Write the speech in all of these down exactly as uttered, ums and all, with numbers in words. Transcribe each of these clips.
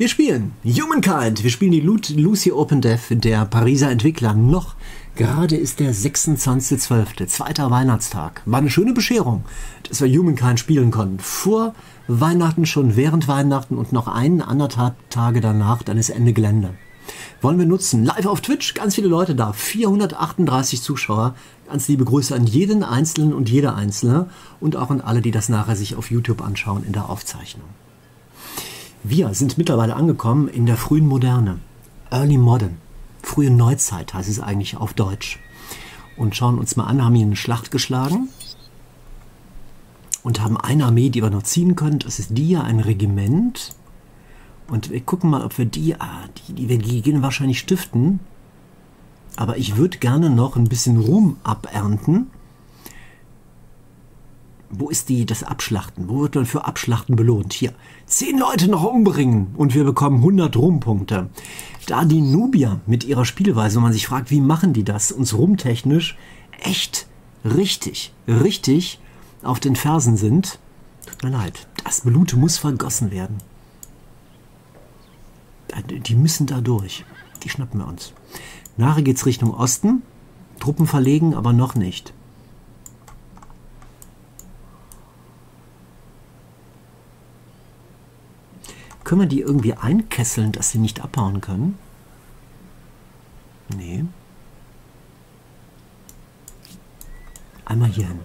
Wir spielen Humankind. Wir spielen die Lu Lucy OpenDev der Pariser Entwickler. Noch gerade ist der sechsundzwanzigste zwölfte, zweiter Weihnachtstag. War eine schöne Bescherung, dass wir Humankind spielen konnten. Vor Weihnachten, schon während Weihnachten und noch einen, anderthalb Tage danach, dann ist Ende Gelände. Wollen wir nutzen. Live auf Twitch, ganz viele Leute da. vierhundertachtunddreißig Zuschauer. Ganz liebe Grüße an jeden Einzelnen und jede Einzelne. Und auch an alle, die das nachher sich auf YouTube anschauen in der Aufzeichnung. Wir sind mittlerweile angekommen in der frühen Moderne, Early Modern, frühe Neuzeit heißt es eigentlich auf Deutsch. Und schauen uns mal an, haben hier eine Schlacht geschlagen und haben eine Armee, die wir noch ziehen können. Das ist die ja, ein Regiment. Und wir gucken mal, ob wir die, ah, die, die wir gehen wahrscheinlich stiften. Aber ich würde gerne noch ein bisschen Ruhm abernten. Wo ist die, das Abschlachten? Wo wird man für Abschlachten belohnt? Hier, zehn Leute noch umbringen und wir bekommen hundert Ruhmpunkte. Da die Nubier mit ihrer Spielweise, wenn man sich fragt, wie machen die das, uns ruhmtechnisch echt richtig, richtig auf den Fersen sind, tut mir leid, das Blut muss vergossen werden. Die müssen da durch. Die schnappen wir uns. Nachher geht's Richtung Osten. Truppen verlegen, aber noch nicht. Können wir die irgendwie einkesseln, dass sie nicht abhauen können? Nee. Einmal hier hin.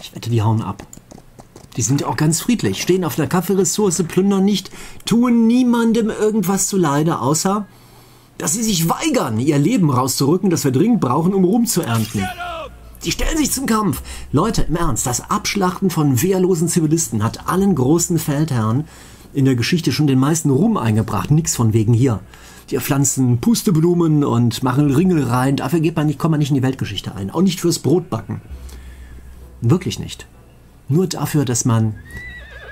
Ich wette, die hauen ab. Die sind auch ganz friedlich, stehen auf der Kaffeeressource, plündern nicht, tun niemandem irgendwas zuleide, außer, dass sie sich weigern, ihr Leben rauszurücken, das wir dringend brauchen, um Ruhm zu ernten. Die stellen sich zum Kampf. Leute, im Ernst, das Abschlachten von wehrlosen Zivilisten hat allen großen Feldherren in der Geschichte schon den meisten Ruhm eingebracht. Nix von wegen hier. Die pflanzen Pusteblumen und machen Ringel rein. Dafür geht man nicht, kommt man nicht in die Weltgeschichte ein. Auch nicht fürs Brotbacken. Wirklich nicht. Nur dafür, dass man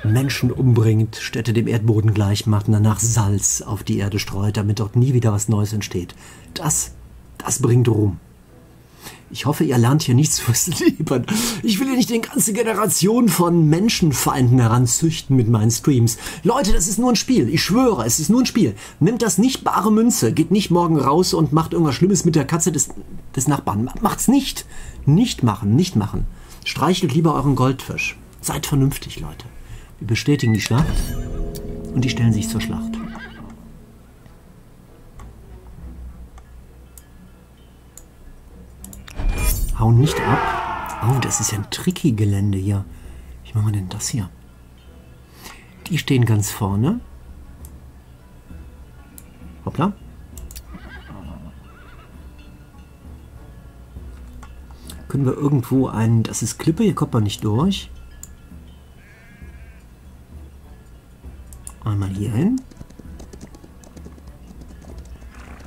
Menschen umbringt, Städte dem Erdboden gleich macht und danach Salz auf die Erde streut, damit dort nie wieder was Neues entsteht. Das, das bringt Ruhm. Ich hoffe, ihr lernt hier nichts fürs Leben. Ich will hier nicht eine ganze Generation von Menschenfeinden heranzüchten mit meinen Streams. Leute, das ist nur ein Spiel. Ich schwöre, es ist nur ein Spiel. Nimmt das nicht bare Münze. Geht nicht morgen raus und macht irgendwas Schlimmes mit der Katze des, des Nachbarn. Macht's nicht. Nicht machen, nicht machen. Streichelt lieber euren Goldfisch. Seid vernünftig, Leute. Wir bestätigen die Schlacht und die stellen sich zur Schlacht. Hauen nicht ab. Oh, das ist ja ein tricky Gelände hier. Wie machen wir denn das hier? Die stehen ganz vorne. Hoppla. Können wir irgendwo einen... Das ist Klippe, hier kommt man nicht durch. Einmal hier hin.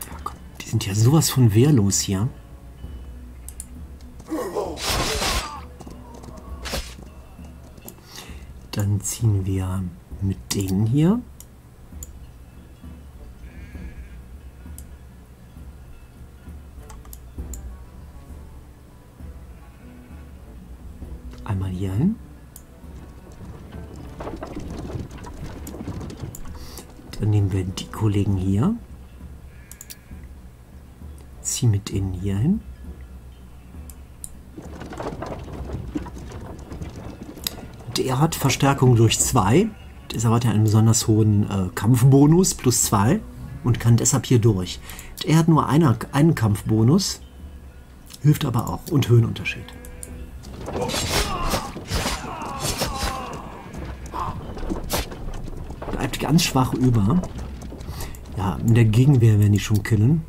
Ja, komm, die sind ja sowas von wehrlos hier. Dann ziehen wir mit denen hier. Einmal hier hin. Dann nehmen wir die Kollegen hier. Ziehen mit denen hier hin. Er hat Verstärkung durch zwei, deshalb hat er einen besonders hohen äh, Kampfbonus, plus zwei, und kann deshalb hier durch. Er hat nur einer, einen Kampfbonus, hilft aber auch, und Höhenunterschied. Bleibt ganz schwach über. Ja, in der Gegenwehr werden die schon killen.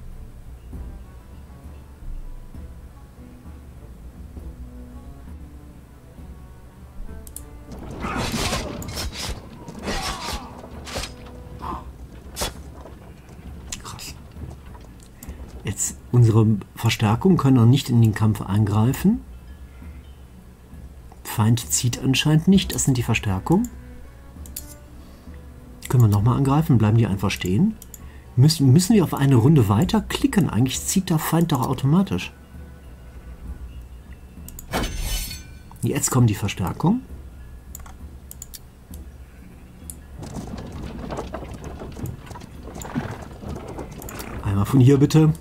Unsere Verstärkung können noch nicht in den Kampf eingreifen. Feind zieht anscheinend nicht. Das sind die Verstärkungen. Können wir nochmal angreifen? Bleiben die einfach stehen? Müssen, müssen wir auf eine Runde weiter klicken? Eigentlich zieht der Feind doch automatisch. Jetzt kommen die Verstärkungen. Einmal von hier bitte.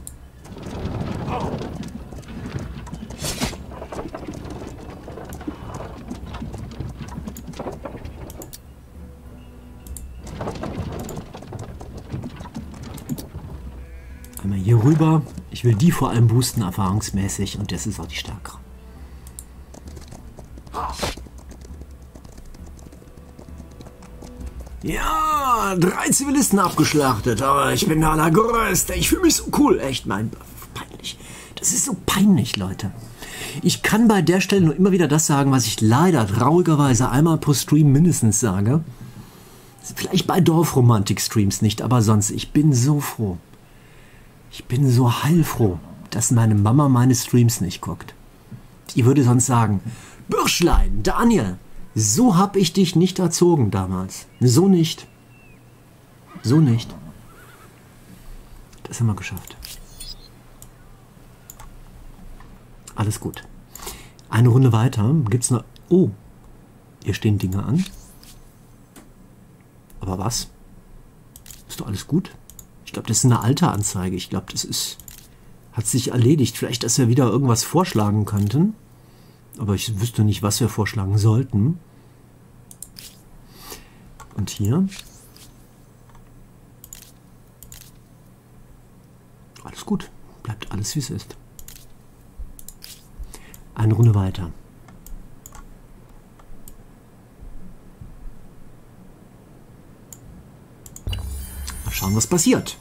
Einmal hier rüber. Ich will die vor allem boosten, erfahrungsmäßig, und das ist auch die stärkere. Ja, drei Zivilisten abgeschlachtet, aber ich bin der Allergrößte. Ich fühle mich so cool. Echt, mein, peinlich. Das ist so peinlich, Leute. Ich kann bei der Stelle nur immer wieder das sagen, was ich leider traurigerweise einmal pro Stream mindestens sage. Vielleicht bei Dorfromantik-Streams nicht, aber sonst, ich bin so froh. Ich bin so heilfroh, dass meine Mama meine Streams nicht guckt. Die würde sonst sagen, Bürschlein, Daniel, so hab ich dich nicht erzogen damals. So nicht. So nicht. Das haben wir geschafft. Alles gut. Eine Runde weiter. Gibt's noch... Oh, hier stehen Dinge an. Aber was? Ist doch alles gut? Ich glaube, das ist eine alte Anzeige. Ich glaube, das ist... Hat sich erledigt. Vielleicht, dass wir wieder irgendwas vorschlagen könnten. Aber ich wüsste nicht, was wir vorschlagen sollten. Und hier. Alles gut. Bleibt alles, wie es ist. Eine Runde weiter. Schauen, was passiert.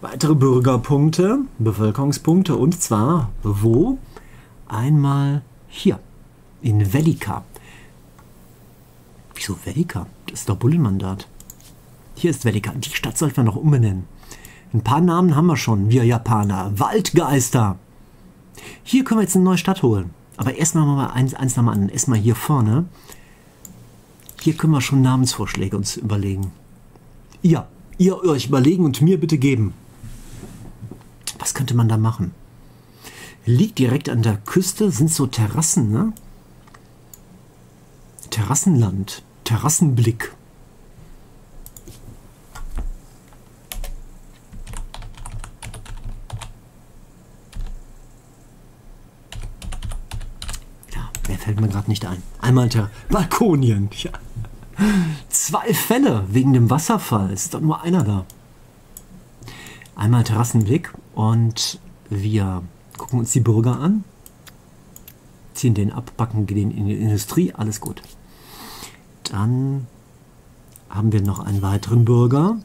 Weitere Bürgerpunkte, Bevölkerungspunkte, und zwar wo? Einmal hier, in Velika. Wieso Velika? Das ist doch Bullenmandat. Hier ist Velika. Die Stadt sollten wir noch umbenennen. Ein paar Namen haben wir schon, wir Japaner. Waldgeister. Hier können wir jetzt eine neue Stadt holen. Aber erstmal mal eins, eins nochmal an. Erstmal hier vorne. Hier können wir schon Namensvorschläge uns überlegen. Ja. Ihr euch überlegen und mir bitte geben. Was könnte man da machen? Liegt direkt an der Küste, sind so Terrassen, ne? Terrassenland, Terrassenblick. Ja, mehr fällt mir gerade nicht ein. Einmal Terra- Balkonien, ja. Zwei Fälle wegen dem Wasserfall. Es ist doch nur einer da. Einmal Terrassenblick und wir gucken uns die Bürger an. Ziehen den ab, backen den in die Industrie. Alles gut. Dann haben wir noch einen weiteren Bürger.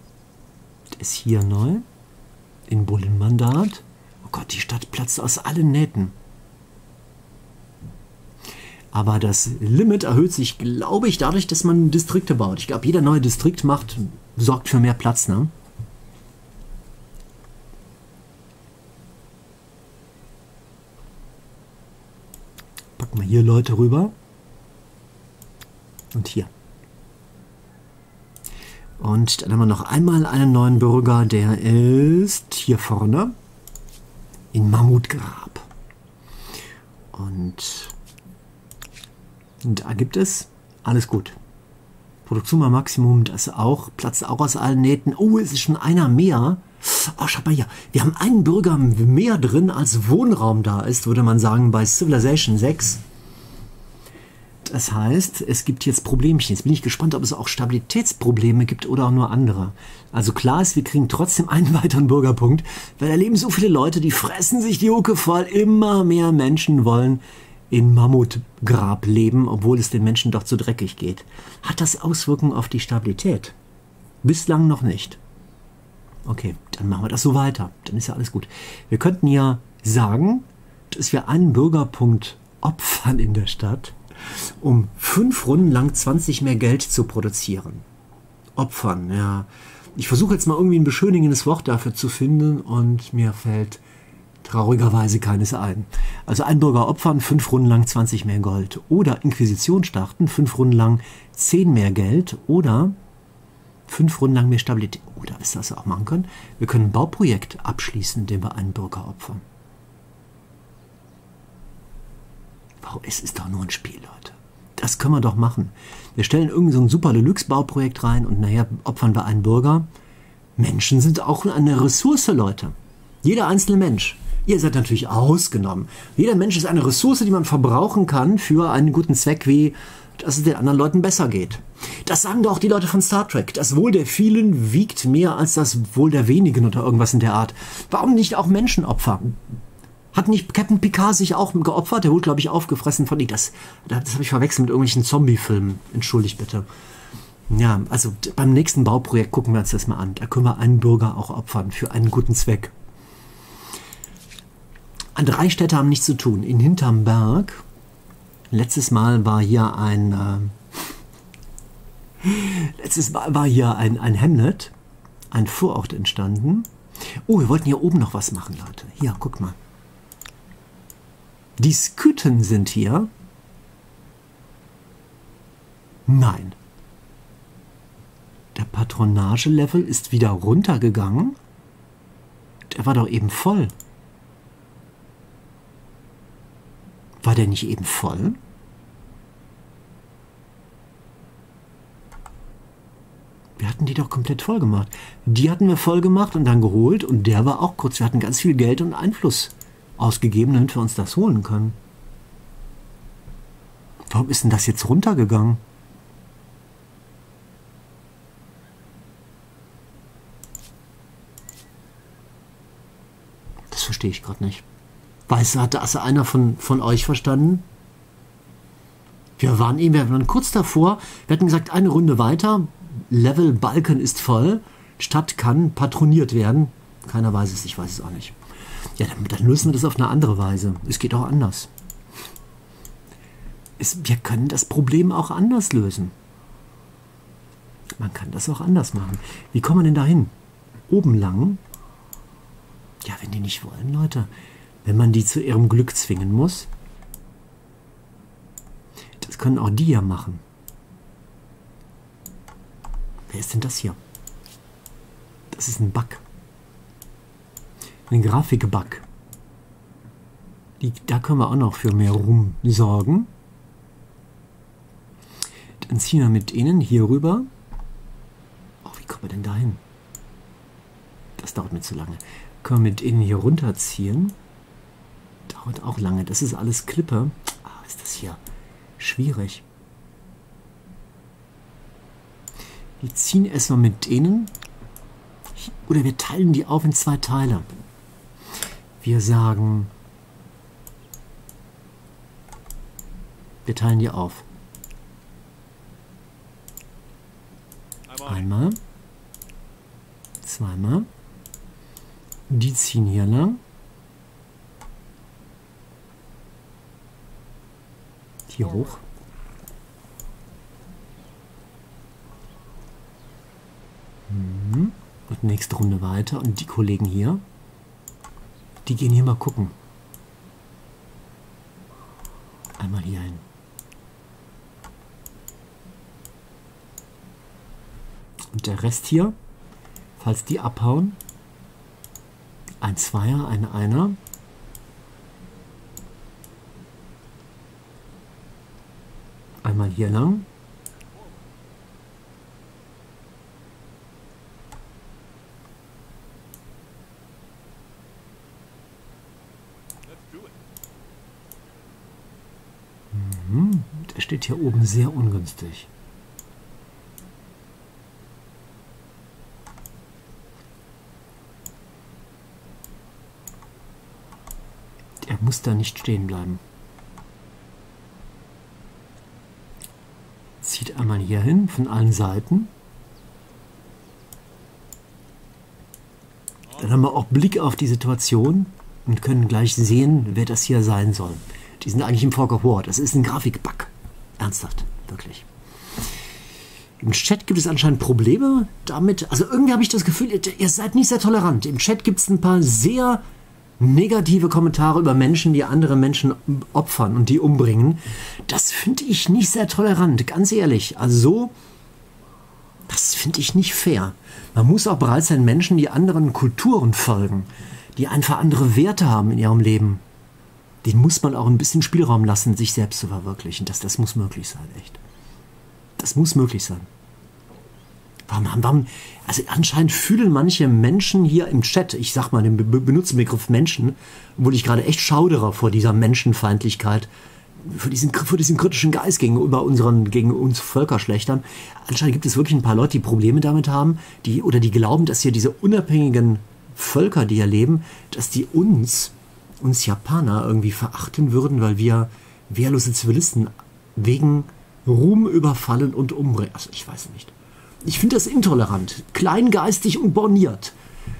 Der ist hier neu. In Bullenmandat. Oh Gott, die Stadt platzt aus allen Nähten. Aber das Limit erhöht sich, glaube ich, dadurch, dass man Distrikte baut. Ich glaube, jeder neue Distrikt macht, sorgt für mehr Platz, ne? Packen wir hier Leute rüber. Und hier. Und dann haben wir noch einmal einen neuen Bürger, der ist hier vorne. In Mammutgrab. Und... Und da gibt es alles gut. Produktion mal Maximum, das auch. Platzt auch aus allen Nähten. Oh, es ist schon einer mehr. Oh, schaut mal hier. Wir haben einen Bürger mehr drin, als Wohnraum da ist, würde man sagen, bei Civilization sechs. Das heißt, es gibt jetzt Problemchen. Jetzt bin ich gespannt, ob es auch Stabilitätsprobleme gibt oder auch nur andere. Also klar ist, wir kriegen trotzdem einen weiteren Bürgerpunkt, weil da leben so viele Leute, die fressen sich die Hucke voll. Immer mehr Menschen wollen in Mammutgrab leben, obwohl es den Menschen doch zu dreckig geht. Hat das Auswirkungen auf die Stabilität? Bislang noch nicht. Okay, dann machen wir das so weiter. Dann ist ja alles gut. Wir könnten ja sagen, dass wir einen Bürgerpunkt opfern in der Stadt, um fünf Runden lang zwanzig mehr Geld zu produzieren. Opfern, ja. Ich versuche jetzt mal irgendwie ein beschönigendes Wort dafür zu finden und mir fällt... traurigerweise keines ein. Also ein Bürger opfern, fünf Runden lang zwanzig mehr Gold. Oder Inquisition starten, fünf Runden lang zehn mehr Geld. Oder fünf Runden lang mehr Stabilität. Oder was wir auch machen können, wir können ein Bauprojekt abschließen, indem wir einen Bürger opfern. Wow, es ist doch nur ein Spiel, Leute. Das können wir doch machen. Wir stellen irgend so ein super Deluxe-Bauprojekt rein und nachher opfern wir einen Bürger. Menschen sind auch eine Ressource, Leute. Jeder einzelne Mensch. Ihr seid natürlich ausgenommen. Jeder Mensch ist eine Ressource, die man verbrauchen kann für einen guten Zweck, wie dass es den anderen Leuten besser geht. Das sagen doch auch die Leute von Star Trek. Das Wohl der vielen wiegt mehr als das Wohl der wenigen oder irgendwas in der Art. Warum nicht auch Menschen opfern? Hat nicht Captain Picard sich auch geopfert? Der wurde, glaube ich, aufgefressen von... Das, das habe ich verwechselt mit irgendwelchen Zombie-Filmen. Entschuldigt bitte. Ja, also beim nächsten Bauprojekt gucken wir uns das mal an. Da können wir einen Bürger auch opfern für einen guten Zweck. Drei Städte haben nichts zu tun. In Hintermberg. Letztes Mal war hier ein... Äh, letztes Mal war hier ein, ein Hamlet. Ein Vorort entstanden. Oh, wir wollten hier oben noch was machen, Leute. Hier, guck mal. Die Skythen sind hier. Nein. Der Patronage-Level ist wieder runtergegangen. Der war doch eben voll. War der nicht eben voll? Wir hatten die doch komplett voll gemacht. Die hatten wir voll gemacht und dann geholt und der war auch kurz. Wir hatten ganz viel Geld und Einfluss ausgegeben, damit wir uns das holen können. Warum ist denn das jetzt runtergegangen? Das verstehe ich gerade nicht. Weißt du, hat das einer von, von euch verstanden? Wir waren eben, wir waren kurz davor, wir hatten gesagt, eine Runde weiter, Level Balken ist voll, Stadt kann patroniert werden. Keiner weiß es, ich weiß es auch nicht. Ja, dann, dann lösen wir das auf eine andere Weise. Es geht auch anders. Es, wir können das Problem auch anders lösen. Man kann das auch anders machen. Wie kommen wir denn dahin? Oben lang? Ja, wenn die nicht wollen, Leute... Wenn man die zu ihrem Glück zwingen muss. Das können auch die ja machen. Wer ist denn das hier? Das ist ein Bug. Ein Grafik-Bug. Da können wir auch noch für mehr Ruhm sorgen. Dann ziehen wir mit denen hier rüber. Oh, wie kommen wir denn da hin? Das dauert mir zu lange. Können wir mit denen hier runterziehen. Dauert auch lange. Das ist alles Klippe. Ah, ist das hier schwierig. Wir ziehen erstmal mit denen. Oder wir teilen die auf in zwei Teile. Wir sagen... Wir teilen die auf. Einmal. Zweimal. Die ziehen hier lang. Hier hoch. Und nächste Runde weiter. Und die Kollegen hier, die gehen hier mal gucken. Einmal hier hin. Und der Rest hier, falls die abhauen, ein Zweier, ein Einer. Einmal hier lang. Mhm. Der steht hier oben sehr ungünstig. Der muss da nicht stehen bleiben. Zieht einmal hier hin, von allen Seiten. Dann haben wir auch Blick auf die Situation und können gleich sehen, wer das hier sein soll. Die sind eigentlich im Vorgehor. Das ist ein Grafikbug. Ernsthaft, wirklich. Im Chat gibt es anscheinend Probleme damit. Also irgendwie habe ich das Gefühl, ihr seid nicht sehr tolerant. Im Chat gibt es ein paar sehr negative Kommentare über Menschen, die andere Menschen opfern und die umbringen. Das finde ich nicht sehr tolerant, ganz ehrlich. Also so, das finde ich nicht fair. Man muss auch bereit sein, Menschen, die anderen Kulturen folgen, die einfach andere Werte haben in ihrem Leben, den muss man auch ein bisschen Spielraum lassen, sich selbst zu verwirklichen. Das, das muss möglich sein, echt. Das muss möglich sein. Warum, warum, also anscheinend fühlen manche Menschen hier im Chat, ich sag mal, den Be benutzen Begriff Menschen, obwohl ich gerade echt schaudere vor dieser Menschenfeindlichkeit, für diesen, für diesen kritischen Geist gegenüber unseren, gegen uns Völkerschlechtern. Anscheinend gibt es wirklich ein paar Leute, die Probleme damit haben, die, oder die glauben, dass hier diese unabhängigen Völker, die hier leben, dass die uns, uns Japaner irgendwie verachten würden, weil wir wehrlose Zivilisten wegen Ruhm überfallen und umbringen. Also ich weiß nicht. Ich finde das intolerant, kleingeistig und borniert.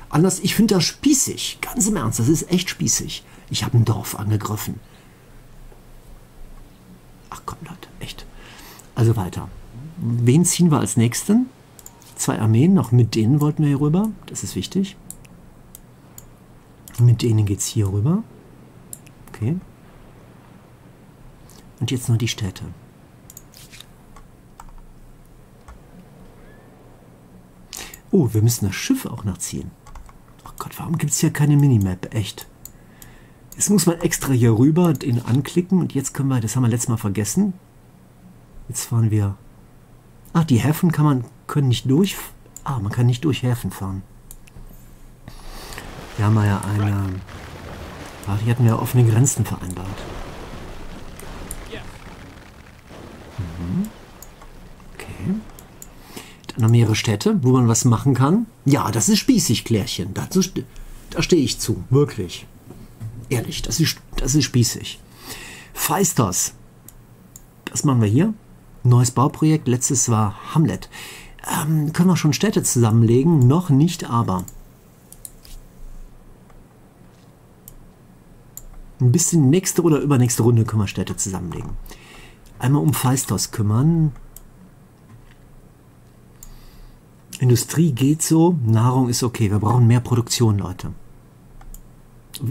Anders, ich finde das spießig. Ganz im Ernst, das ist echt spießig. Ich habe ein Dorf angegriffen. Ach komm, Leute, echt. Also weiter. Wen ziehen wir als Nächsten? Zwei Armeen, noch mit denen wollten wir hier rüber. Das ist wichtig. Mit denen geht's hier rüber. Okay. Und jetzt nur die Städte. Oh, wir müssen das Schiff auch nachziehen. Oh Gott, warum gibt es hier keine Minimap? Echt. Jetzt muss man extra hier rüber den anklicken und jetzt können wir, das haben wir letztes Mal vergessen. Jetzt fahren wir. Ach, die Häfen kann man, können nicht durch. Ah, man kann nicht durch Häfen fahren. Wir haben ja eine. Ach, die hatten wir offene Grenzen vereinbart. Mhm. Okay. Dann haben wir mehrere Städte, wo man was machen kann. Ja, das ist spießig, Klärchen. Dazu, da stehe ich zu. Wirklich. Ehrlich, das ist, das ist spießig. Phaistos. Das machen wir hier. Neues Bauprojekt. Letztes war Hamlet. Ähm, können wir schon Städte zusammenlegen? Noch nicht, aber. Ein bisschen nächste oder übernächste Runde können wir Städte zusammenlegen. Einmal um Phaistos kümmern. Industrie geht so, Nahrung ist okay. Wir brauchen mehr Produktion, Leute.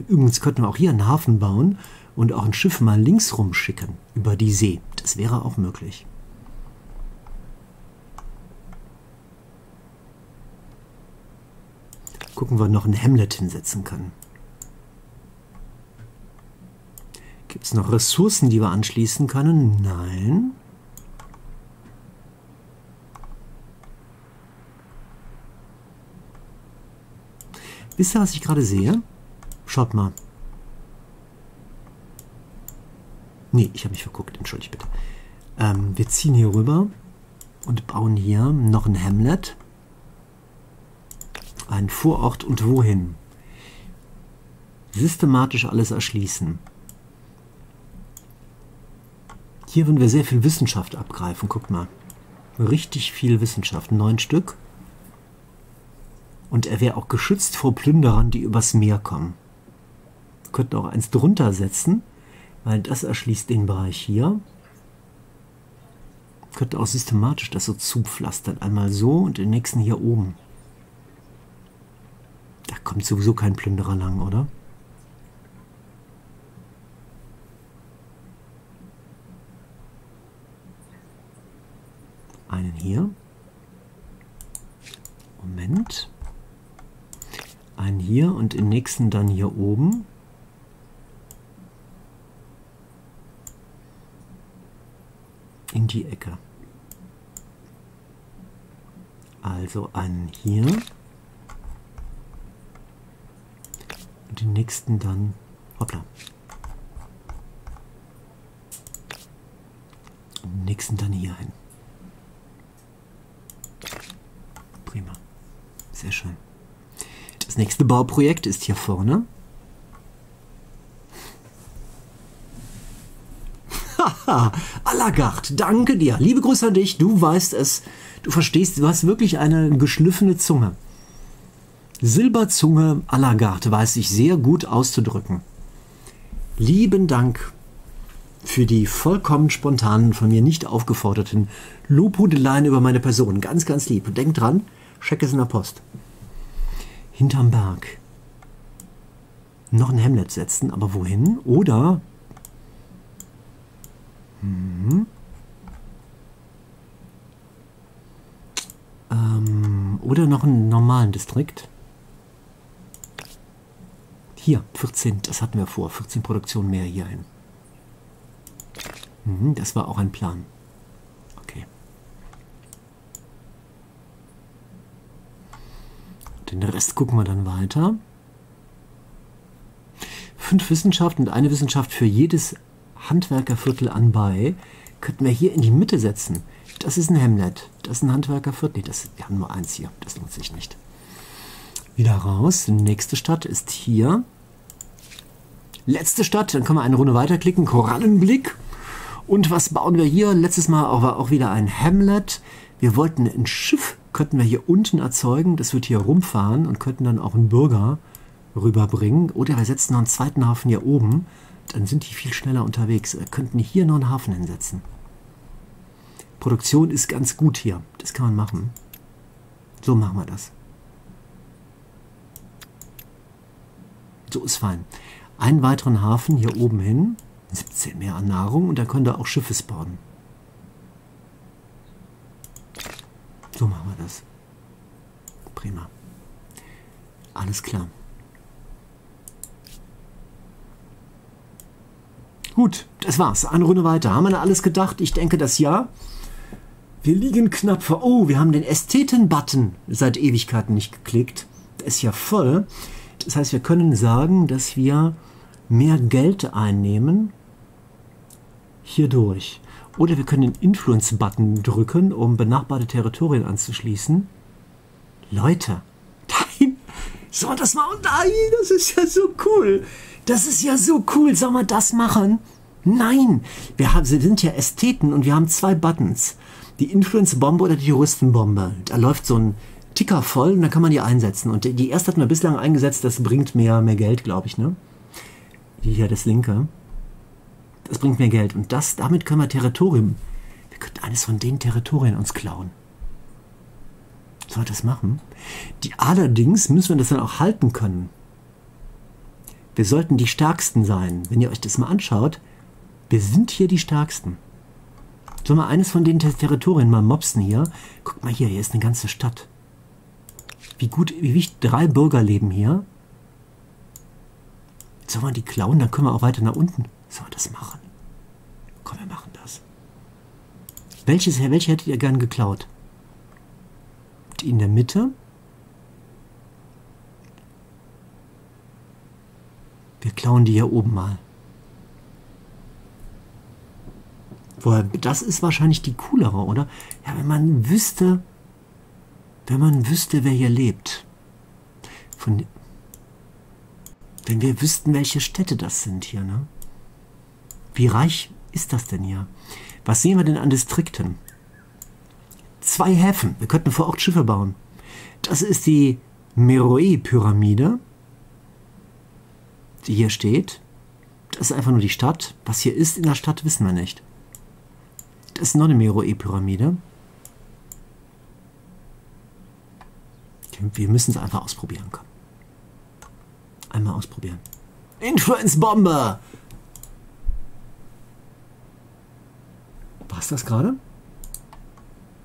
Übrigens könnten wir auch hier einen Hafen bauen und auch ein Schiff mal links rum schicken über die See. Das wäre auch möglich. Gucken, ob wir noch ein Hamlet hinsetzen können. Gibt es noch Ressourcen, die wir anschließen können? Nein. Wisst ihr, was ich gerade sehe? Schaut mal. Nee, ich habe mich verguckt. Entschuldigt bitte. Ähm, wir ziehen hier rüber und bauen hier noch ein Hamlet. Ein Vorort und wohin? Systematisch alles erschließen. Hier würden wir sehr viel Wissenschaft abgreifen. Guckt mal. Richtig viel Wissenschaft. Neun Stück. Und er wäre auch geschützt vor Plünderern, die übers Meer kommen. Wir könnten auch eins drunter setzen, weil das erschließt den Bereich hier. Wir könnten auch systematisch das so zupflastern. Einmal so und den nächsten hier oben. Da kommt sowieso kein Plünderer lang, oder? Einen hier. Moment. Einen hier und den nächsten dann hier oben. In die Ecke. Also einen hier. Und den nächsten dann. Hoppla. Und den nächsten dann hier hin. Prima. Sehr schön. Das nächste Bauprojekt ist hier vorne. Haha, Allagart, danke dir. Liebe Grüße an dich, du weißt es. Du verstehst, du hast wirklich eine geschliffene Zunge. Silberzunge Allagart weiß ich sehr gut auszudrücken. Lieben Dank für die vollkommen spontanen, von mir nicht aufgeforderten Lobhudeleien über meine Person. Ganz, ganz lieb. Und denk dran, Scheck ist in der Post. Hinterm Berg. Noch ein Hamlet setzen, aber wohin? Oder. Hm. Ähm, oder noch einen normalen Distrikt. Hier, vierzehn, das hatten wir vor. vierzehn Produktionen mehr hierhin. Hm, das war auch ein Plan. Okay. Den Rest gucken wir dann weiter. Fünf Wissenschaften und eine Wissenschaft für jedes Handwerkerviertel anbei. Könnten wir hier in die Mitte setzen. Das ist ein Hamlet. Das ist ein Handwerkerviertel. Nee, das, wir haben nur eins hier. Das lohnt sich nicht. Wieder raus. Die nächste Stadt ist hier. Letzte Stadt. Dann können wir eine Runde weiterklicken. Korallenblick. Und was bauen wir hier? Letztes Mal war auch wieder ein Hamlet. Wir wollten ein Schiff, könnten wir hier unten erzeugen. Das wird hier rumfahren und könnten dann auch einen Bürger rüberbringen. Oder wir setzen noch einen zweiten Hafen hier oben. Dann sind die viel schneller unterwegs. Wir könnten hier noch einen Hafen hinsetzen. Produktion ist ganz gut hier. Das kann man machen. So machen wir das. So ist fein. Einen weiteren Hafen hier oben hin. siebzehn mehr an Nahrung und da können wir auch Schiffe spawnen. So machen wir das. Prima. Alles klar. Gut, das war's. Eine Runde weiter. Haben wir da alles gedacht? Ich denke, das ja. Wir liegen knapp vor... Oh, wir haben den Ästheten-Button seit Ewigkeiten nicht geklickt. Der ist ja voll. Das heißt, wir können sagen, dass wir mehr Geld einnehmen hierdurch. Oder wir können den Influence-Button drücken, um benachbarte Territorien anzuschließen. Leute, nein! Sollen wir das machen? Nein, das ist ja so cool! Das ist ja so cool! Sollen wir das machen? Nein! Wir haben, wir sind ja Ästheten und wir haben zwei Buttons. Die Influence-Bombe oder die Juristen-Bombe. Da läuft so ein Ticker voll und dann kann man die einsetzen. Und die erste hatten wir bislang eingesetzt, das bringt mehr, mehr Geld, glaube ich, ne? Hier das linke. Das bringt mehr Geld. Und das, damit können wir Territorium. Wir könnten eines von den Territorien uns klauen. Soll das machen? Die allerdings müssen wir das dann auch halten können. Wir sollten die Stärksten sein. Wenn ihr euch das mal anschaut, wir sind hier die Stärksten. Sollen wir eines von den Territorien mal mopsen hier? Guckt mal hier, hier ist eine ganze Stadt. Wie gut, wie wichtig, drei Bürger leben hier. Sollen wir die klauen? Dann können wir auch weiter nach unten. Sollen wir das machen? Komm, wir machen das. Welches, welche hättet ihr gern geklaut? Die in der Mitte? Wir klauen die hier oben mal. Woher, das ist wahrscheinlich die coolere, oder? Ja, wenn man wüsste, wenn man wüsste, wer hier lebt. Von... Wenn wir wüssten, welche Städte das sind hier, ne? Wie reich ist das denn hier? Was sehen wir denn an Distrikten? Zwei Häfen. Wir könnten vor Ort Schiffe bauen. Das ist die Meroe-Pyramide, die hier steht. Das ist einfach nur die Stadt. Was hier ist in der Stadt, wissen wir nicht. Das ist noch eine Meroe-Pyramide. Wir müssen es einfach ausprobieren, komm. Einmal ausprobieren. Influence-Bombe! War's das gerade?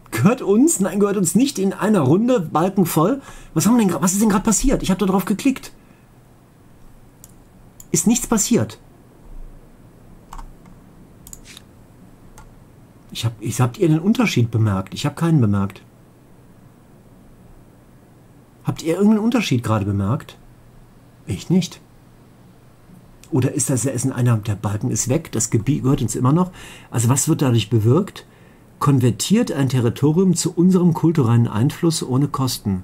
Gehört uns? Nein, gehört uns nicht. In einer Runde, Balken voll. Was, haben wir denn, was ist denn gerade passiert? Ich habe da drauf geklickt. Ist nichts passiert. Ich hab, ich, habt ihr den Unterschied bemerkt? Ich habe keinen bemerkt. Habt ihr irgendeinen Unterschied gerade bemerkt? Ich nicht. Oder ist das Essen einer, der Balken ist weg, das Gebiet gehört uns immer noch. Also was wird dadurch bewirkt? Konvertiert ein Territorium zu unserem kulturellen Einfluss ohne Kosten.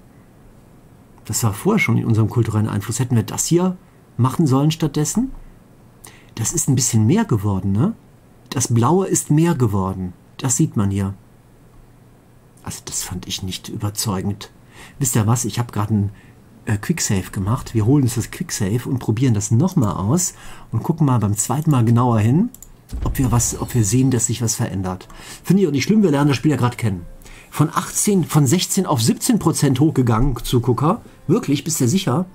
Das war vorher schon in unserem kulturellen Einfluss. Hätten wir das hier machen sollen stattdessen? Das ist ein bisschen mehr geworden, ne? Das Blaue ist mehr geworden. Das sieht man hier. Also das fand ich nicht überzeugend. Wisst ihr was? Ich habe gerade einen Quicksave gemacht. Wir holen uns das Quicksave und probieren das nochmal aus und gucken mal beim zweiten Mal genauer hin, ob wir, was, ob wir sehen, dass sich was verändert. Finde ich auch nicht schlimm, wir lernen das Spiel ja gerade kennen. Von achtzehn, von sechzehn auf siebzehn Prozent hochgegangen, Zugucker. Wirklich, bist du sicher?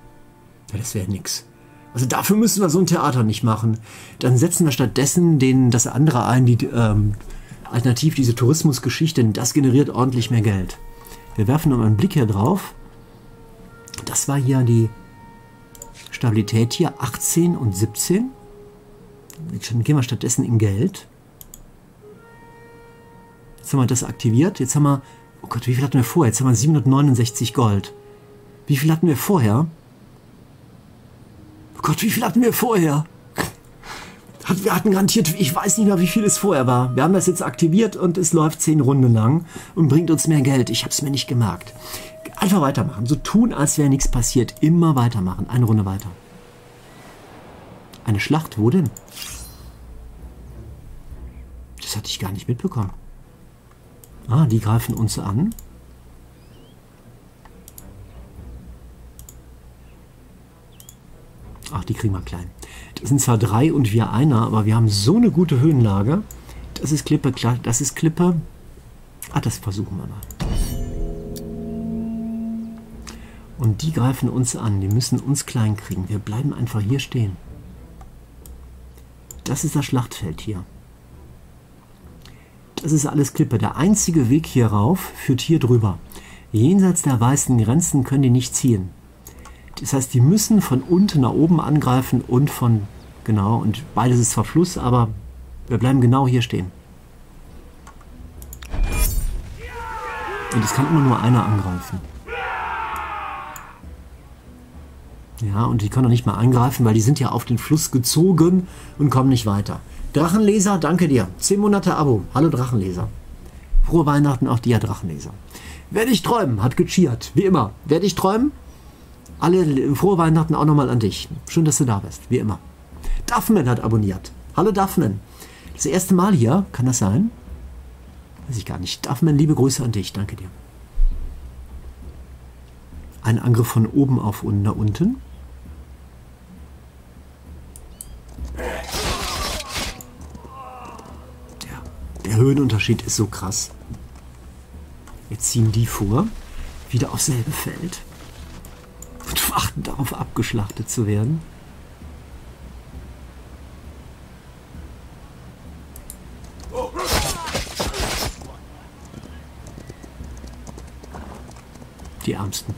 Ja, das wäre nix. Also dafür müssen wir so ein Theater nicht machen. Dann setzen wir stattdessen den, das andere ein, die, ähm, alternativ diese Tourismusgeschichte, denn das generiert ordentlich mehr Geld. Wir werfen nochmal einen Blick hier drauf. Das war hier die Stabilität hier, achtzehn und siebzehn. Jetzt gehen wir stattdessen in Geld. Jetzt haben wir das aktiviert. Jetzt haben wir, oh Gott, wie viel hatten wir vorher? Jetzt haben wir siebenhundertneunundsechzig Gold. Wie viel hatten wir vorher? Oh Gott, wie viel hatten wir vorher? Wir hatten garantiert, ich weiß nicht mehr, wie viel es vorher war. Wir haben das jetzt aktiviert und es läuft zehn Runden lang und bringt uns mehr Geld. Ich habe es mir nicht gemerkt. Einfach weitermachen. So tun, als wäre nichts passiert. Immer weitermachen. Eine Runde weiter. Eine Schlacht? Wo denn? Das hatte ich gar nicht mitbekommen. Ah, die greifen uns an. Ach, die kriegen wir klein. Das sind zwar drei und wir einer, aber wir haben so eine gute Höhenlage. Das ist Klippe, klar, das ist Klippe. Ah, das versuchen wir mal. Und die greifen uns an, die müssen uns klein kriegen. Wir bleiben einfach hier stehen. Das ist das Schlachtfeld hier. Das ist alles Klippe. Der einzige Weg hier rauf führt hier drüber. Jenseits der weißen Grenzen können die nicht ziehen. Das heißt, die müssen von unten nach oben angreifen und von, genau, und beides ist zwar Fluss, aber wir bleiben genau hier stehen. Und es kann immer nur einer angreifen. Ja, und die können auch nicht mal angreifen, weil die sind ja auf den Fluss gezogen und kommen nicht weiter. Drachenleser, danke dir. Zehn Monate Abo. Hallo Drachenleser. Frohe Weihnachten auch dir, Drachenleser. Werd ich träumen, hat gecheert. Wie immer. Werd ich träumen? Alle frohe Weihnachten auch nochmal an dich. Schön, dass du da bist, wie immer. Duffman hat abonniert. Hallo Duffman. Das erste Mal hier, kann das sein? Weiß ich gar nicht. Duffman, liebe Grüße an dich, danke dir. Ein Angriff von oben auf unten, nach unten. Der, der Höhenunterschied ist so krass. Jetzt ziehen die vor, wieder aufs selbe Feld. Und warten darauf, abgeschlachtet zu werden. Die Ärmsten.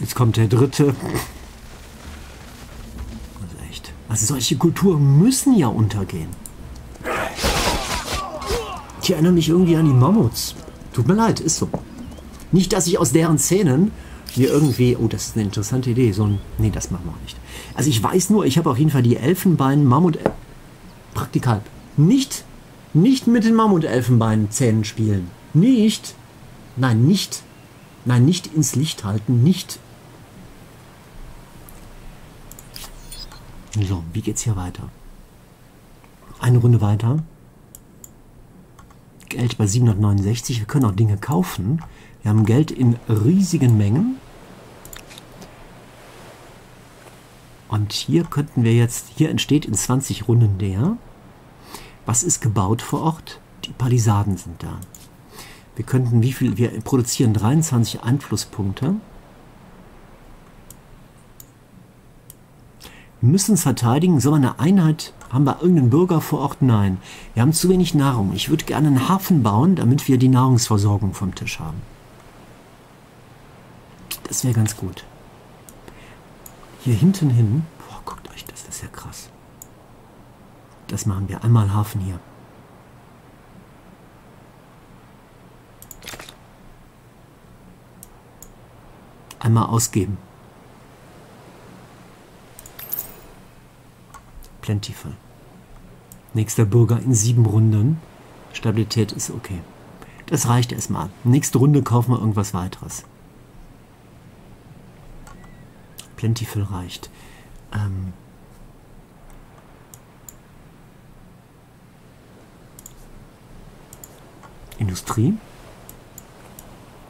Jetzt kommt der dritte. Also echt. Also solche Kulturen müssen ja untergehen. Die erinnern mich irgendwie an die Mammuts. Tut mir leid, ist so. Nicht, dass ich aus deren Szenen hier irgendwie, oh, das ist eine interessante Idee, so ein, nee, das machen wir auch nicht. Also ich weiß nur, ich habe auf jeden Fall die Elfenbeinen, Mammut, Praktikal, nicht, nicht mit den Mammut-Elfenbeinen-Zähnen spielen, nicht, nein, nicht, nein, nicht ins Licht halten, nicht. So, wie geht's hier weiter? Eine Runde weiter. Geld bei siebenhundertneunundsechzig, wir können auch Dinge kaufen. Wir haben Geld in riesigen Mengen. Und hier könnten wir jetzt, hier entsteht in zwanzig Runden der. Was ist gebaut vor Ort? Die Palisaden sind da. Wir könnten, wie viel, wir produzieren dreiundzwanzig Einflusspunkte. Wir müssen es verteidigen. Soll man eine Einheit, haben wir irgendeinen Bürger vor Ort? Nein. Wir haben zu wenig Nahrung. Ich würde gerne einen Hafen bauen, damit wir die Nahrungsversorgung vom Tisch haben. Das wäre ganz gut. Hier hinten hin. Boah, guckt euch das, das ist ja krass. Das machen wir. Einmal Hafen hier. Einmal ausgeben. Plentiful. Nächster Bürger in sieben Runden. Stabilität ist okay. Das reicht erstmal. Nächste Runde kaufen wir irgendwas weiteres. Plentiful reicht. Ähm Industrie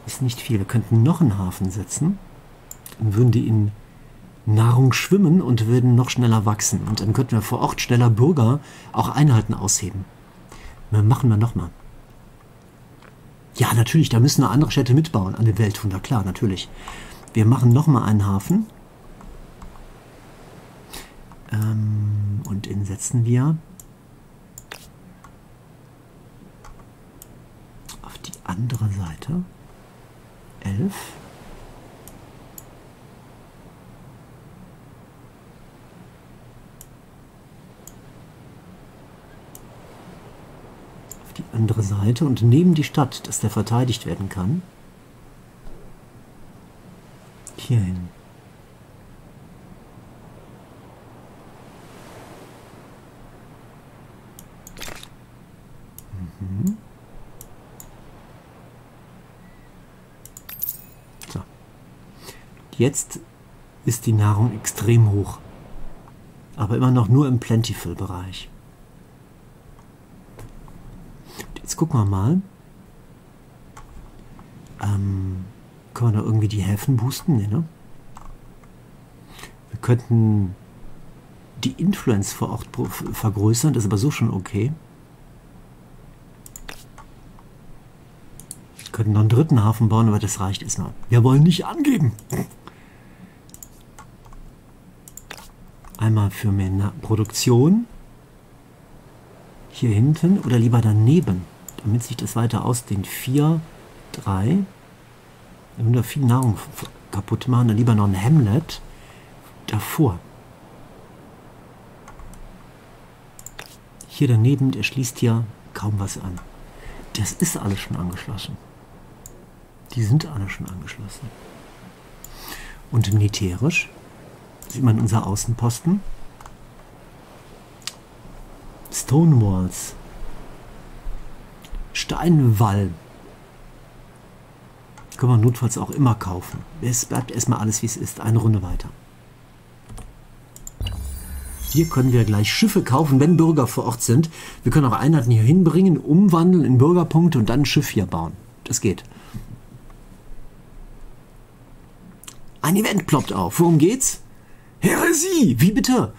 ist nicht viel. Wir könnten noch einen Hafen setzen. Dann würden die in Nahrung schwimmen und würden noch schneller wachsen. Und dann könnten wir vor Ort schneller Bürger auch Einheiten ausheben. Dann machen wir nochmal. Ja, natürlich, da müssen noch andere Städte mitbauen an den Weltwunder. Klar, natürlich. Wir machen nochmal einen Hafen. Ähm, und den setzen wir auf die andere Seite. elf. Auf die andere Seite und nehmen die Stadt, dass der verteidigt werden kann. hier hin? Mhm. So. Jetzt ist die Nahrung extrem hoch, aber immer noch nur im Plentiful-Bereich. Jetzt gucken wir mal. Ähm, können wir da irgendwie die Häfen boosten? Nee, ne? Wir könnten die Influence vor Ort vergrößern, das ist aber so schon okay. Wir könnten noch einen dritten Hafen bauen, aber das reicht erstmal. Wir wollen nicht angeben. Einmal für mehr Na- Produktion. Hier hinten oder lieber daneben, damit sich das weiter ausdehnt. vier, drei. Wenn wir da viel Nahrung kaputt machen, dann lieber noch ein Hamlet davor. Hier daneben, der schließt ja kaum was an. Das ist alles schon angeschlossen. Die sind alle schon angeschlossen. Und militärisch sieht man unser Außenposten. Stonewalls. Steinwall. Können wir notfalls auch immer kaufen. Es bleibt erstmal alles, wie es ist. Eine Runde weiter. Hier können wir gleich Schiffe kaufen, wenn Bürger vor Ort sind. Wir können auch Einheiten hier hinbringen, umwandeln in Bürgerpunkte und dann ein Schiff hier bauen. Das geht. Ein Event ploppt auf. Worum geht's? Häresie! Wie bitte?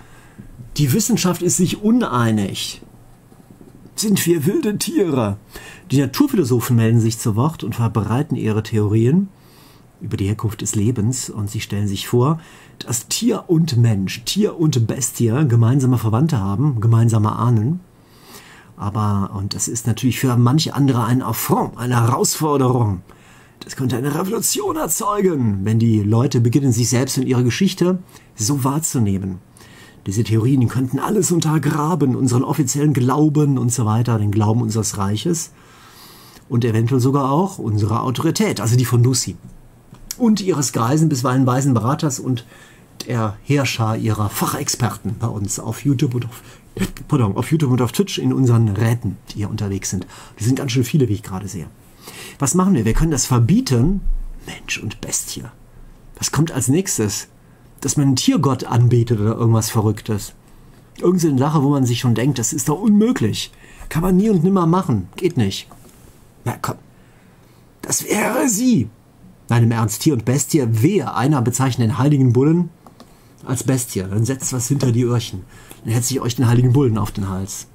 Die Wissenschaft ist sich uneinig. Sind wir wilde Tiere? Die Naturphilosophen melden sich zu Wort und verbreiten ihre Theorien über die Herkunft des Lebens. Und sie stellen sich vor, dass Tier und Mensch, Tier und Bestie gemeinsame Verwandte haben, gemeinsame Ahnen. Aber, und das ist natürlich für manche andere ein Affront, eine Herausforderung. Das könnte eine Revolution erzeugen, wenn die Leute beginnen, sich selbst und ihre Geschichte so wahrzunehmen. Diese Theorien die könnten alles untergraben, unseren offiziellen Glauben und so weiter, den Glauben unseres Reiches und eventuell sogar auch unsere Autorität, also die von Lucy und ihres greisen bisweilen weisen Beraters und der Herrscher ihrer Fachexperten bei uns auf YouTube und auf, pardon, auf YouTube und auf Twitch in unseren Räten, die hier unterwegs sind. Die sind ganz schön viele, wie ich gerade sehe. Was machen wir? Wir können das verbieten, Mensch und Bestie. Was kommt als nächstes? Dass man einen Tiergott anbetet oder irgendwas Verrücktes. Irgendeine Sache, wo man sich schon denkt, das ist doch unmöglich. Kann man nie und nimmer machen. Geht nicht. Na komm. Das wäre sie. Nein, im Ernst, Tier und Bestie. Wehe, einer bezeichnet den heiligen Bullen als Bestie. Dann setzt was hinter die Öhrchen. Dann hetzt ich euch den heiligen Bullen auf den Hals.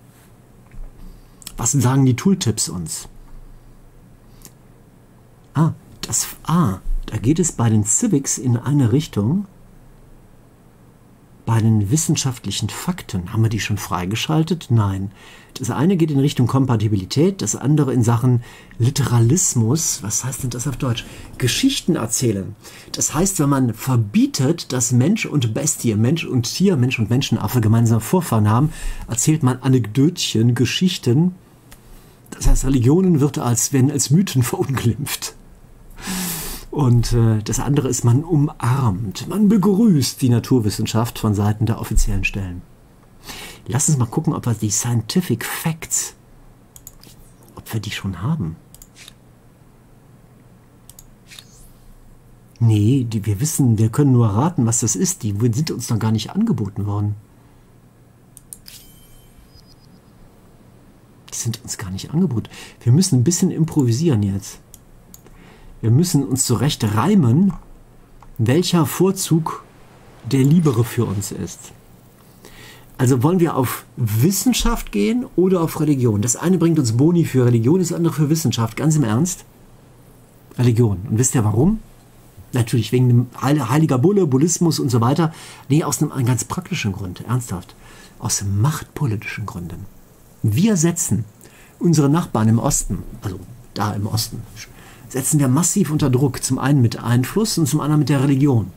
Was sagen die Tooltips uns? Ah, das... Ah, da geht es bei den Civics in eine Richtung... Bei den wissenschaftlichen Fakten, haben wir die schon freigeschaltet? Nein. Das eine geht in Richtung Kompatibilität, das andere in Sachen Literalismus. Was heißt denn das auf Deutsch? Geschichten erzählen. Das heißt, wenn man verbietet, dass Mensch und Bestie, Mensch und Tier, Mensch und Menschenaffe gemeinsame Vorfahren haben, erzählt man Anekdötchen, Geschichten. Das heißt, Religionen wird als, werden als Mythen verunglimpft. Und äh, das andere ist, man umarmt, man begrüßt die Naturwissenschaft von Seiten der offiziellen Stellen. Lass uns mal gucken, ob wir die Scientific Facts, ob wir die schon haben. Nee, die, wir wissen, wir können nur raten, was das ist. Die sind uns noch gar nicht angeboten worden. Die sind uns gar nicht angeboten. Wir müssen ein bisschen improvisieren jetzt. Wir müssen uns zurecht reimen, welcher Vorzug der liebere für uns ist. Also wollen wir auf Wissenschaft gehen oder auf Religion? Das eine bringt uns Boni für Religion, das andere für Wissenschaft. Ganz im Ernst? Religion. Und wisst ihr warum? Natürlich wegen dem heiliger Bulle, Bullismus und so weiter. Nee, aus einem ganz praktischen Grund. Ernsthaft. Aus machtpolitischen Gründen. Wir setzen unsere Nachbarn im Osten, also da im Osten, setzen wir massiv unter Druck. Zum einen mit Einfluss und zum anderen mit der Religion.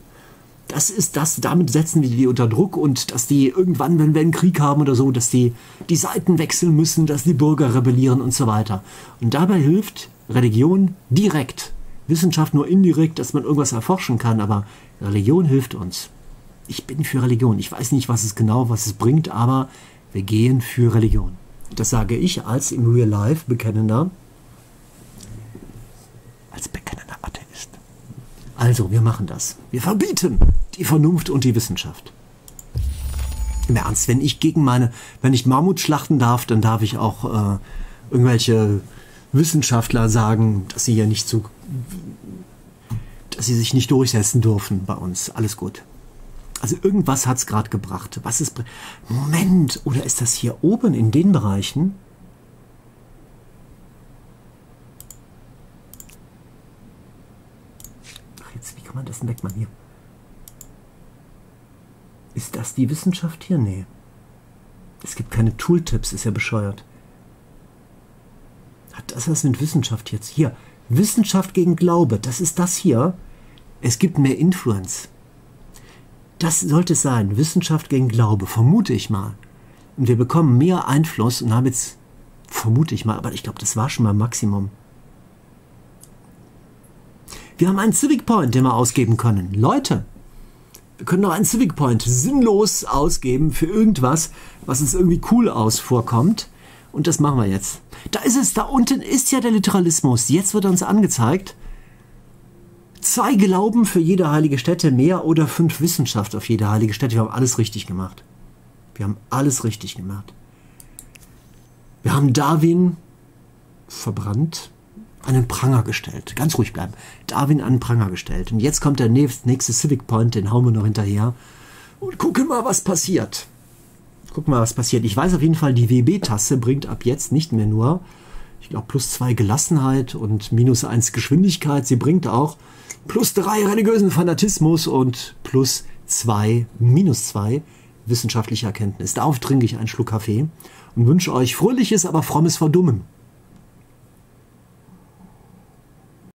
Das ist das, damit setzen wir die unter Druck und dass die irgendwann, wenn wir einen Krieg haben oder so, dass die die Seiten wechseln müssen, dass die Bürger rebellieren und so weiter. Und dabei hilft Religion direkt Wissenschaft nur indirekt, dass man irgendwas erforschen kann, aber Religion hilft uns. Ich bin für Religion. Ich weiß nicht, was es genau, was es bringt, aber wir gehen für Religion. Das sage ich als im Real Life bekennender, als bekennender Atheist. Also, wir machen das. Wir verbieten die Vernunft und die Wissenschaft. Im Ernst, wenn ich gegen meine, wenn ich Mammut schlachten darf, dann darf ich auch äh, irgendwelche Wissenschaftler sagen, dass sie hier nicht zu, dass sie sich nicht durchsetzen dürfen bei uns. Alles gut. Also irgendwas hat es gerade gebracht. Was ist... Moment, oder ist das hier oben in den Bereichen? Ach jetzt, wie kann man das denn wegmachen hier? Ist das die Wissenschaft hier? Nee. Es gibt keine Tooltips, ist ja bescheuert. Hat das was mit Wissenschaft jetzt? Hier, Wissenschaft gegen Glaube, das ist das hier. Es gibt mehr Influence. Das sollte es sein, Wissenschaft gegen Glaube, vermute ich mal. Und wir bekommen mehr Einfluss und haben jetzt, vermute ich mal, aber ich glaube, das war schon mal Maximum. Wir haben einen Civic Point, den wir ausgeben können. Leute, wir können doch einen Civic Point sinnlos ausgeben für irgendwas, was uns irgendwie cool aus vorkommt. Und das machen wir jetzt. Da ist es, da unten ist ja der Literalismus. Jetzt wird uns angezeigt, Zwei Glauben für jede heilige Stätte mehr oder fünf Wissenschaft auf jede heilige Stätte. Wir haben alles richtig gemacht. Wir haben alles richtig gemacht. Wir haben Darwin verbrannt, an den Pranger gestellt. Ganz ruhig bleiben. Darwin an den Pranger gestellt. Und jetzt kommt der nächste Civic Point, den hauen wir noch hinterher. Und gucken mal, was passiert. Gucken mal, was passiert. Ich weiß auf jeden Fall, die W B-Taste bringt ab jetzt nicht mehr nur, ich glaube, plus zwei Gelassenheit und minus eins Geschwindigkeit. Sie bringt auch plus drei religiösen Fanatismus und plus zwei, minus zwei wissenschaftliche Erkenntnis. Darauf trinke ich einen Schluck Kaffee und wünsche euch fröhliches, aber frommes Verdummen.